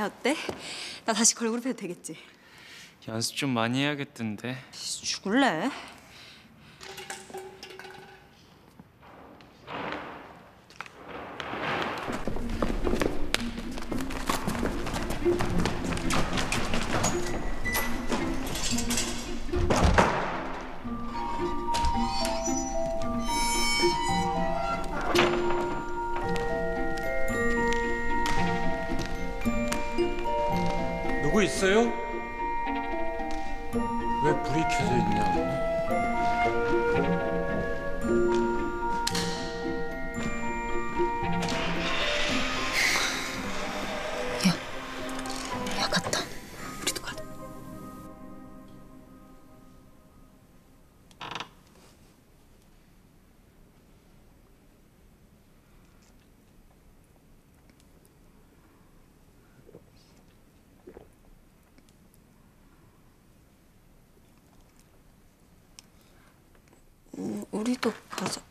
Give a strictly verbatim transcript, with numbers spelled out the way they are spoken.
걔 어때? 나 다시 걸그룹 해도 되겠지? 연습 좀 많이 해야겠던데. 죽을래? 누구 있어요? 왜 불이 켜져 있냐? 야, 야 갔다. 우리도 가자. 우리도 가자.